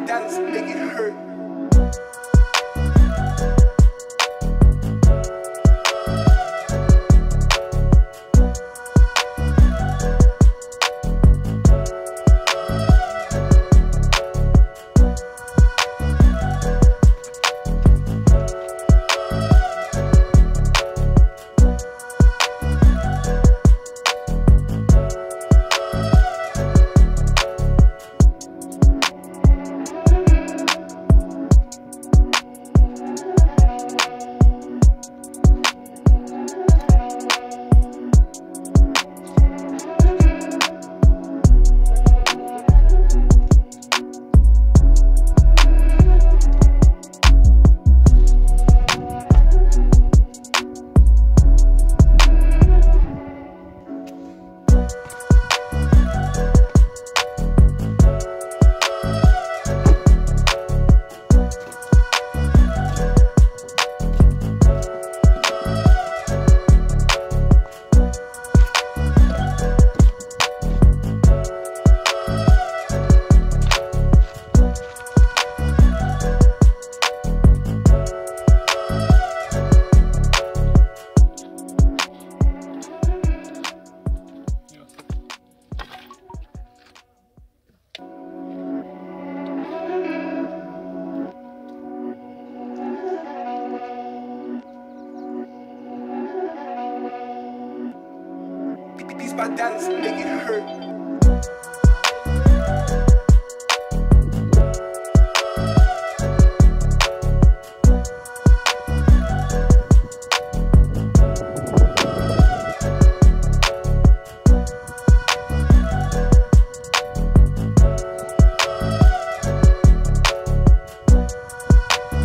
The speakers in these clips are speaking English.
my doubts make it hurt. My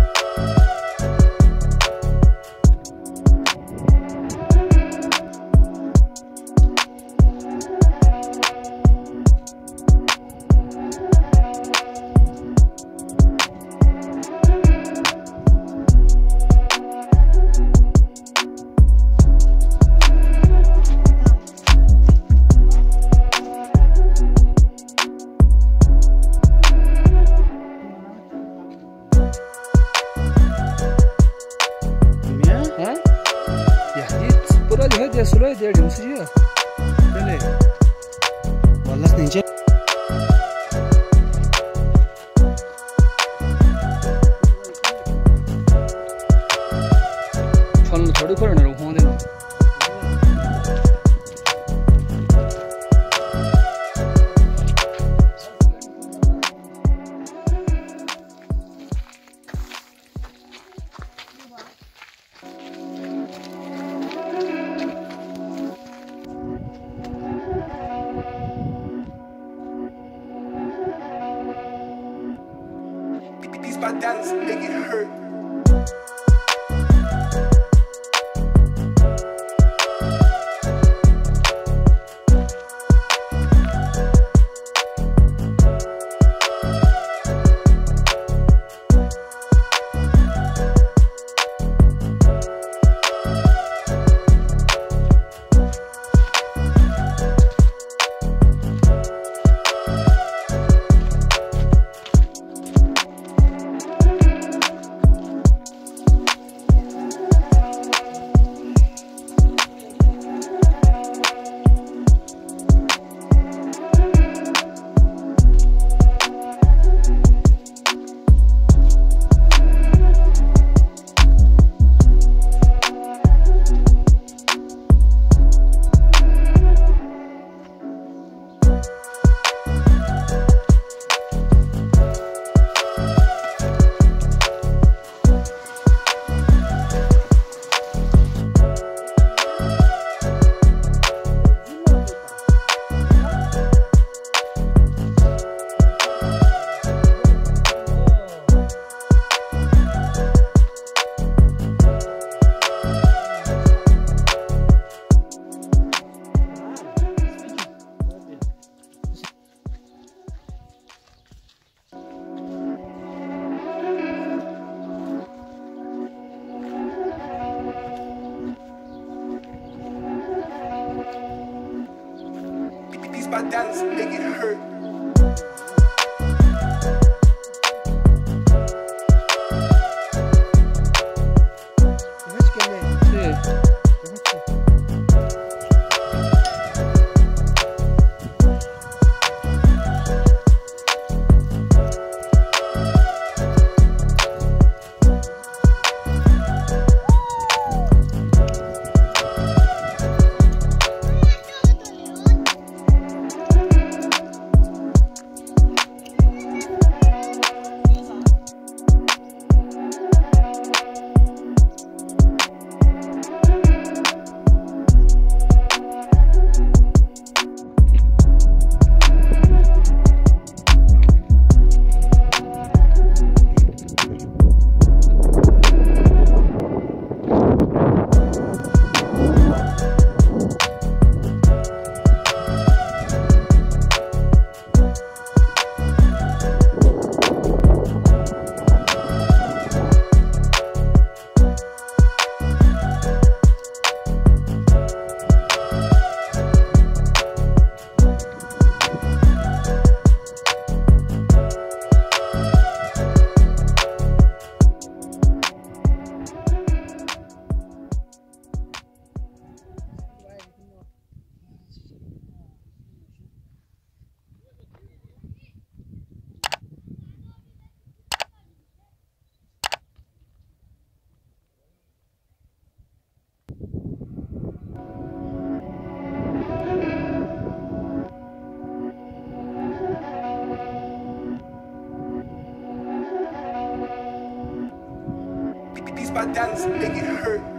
doubts make it hurt. Dia sudah dia diusir dia. Boleh. Walas ninja. Phone thodi karo na rohon de na. My doubts make it hurt. My doubts make it hurt. I dance, make it hurt.